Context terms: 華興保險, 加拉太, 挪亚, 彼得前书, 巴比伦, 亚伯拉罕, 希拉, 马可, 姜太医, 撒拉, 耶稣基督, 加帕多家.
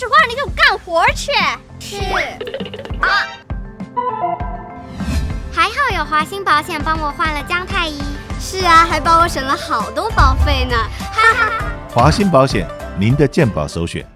只花，你给我干活去。是。啊！还好有华鑫保险帮我换了姜太医。是啊，还帮我省了好多保费呢。哈哈。华鑫保险，您的健保首选。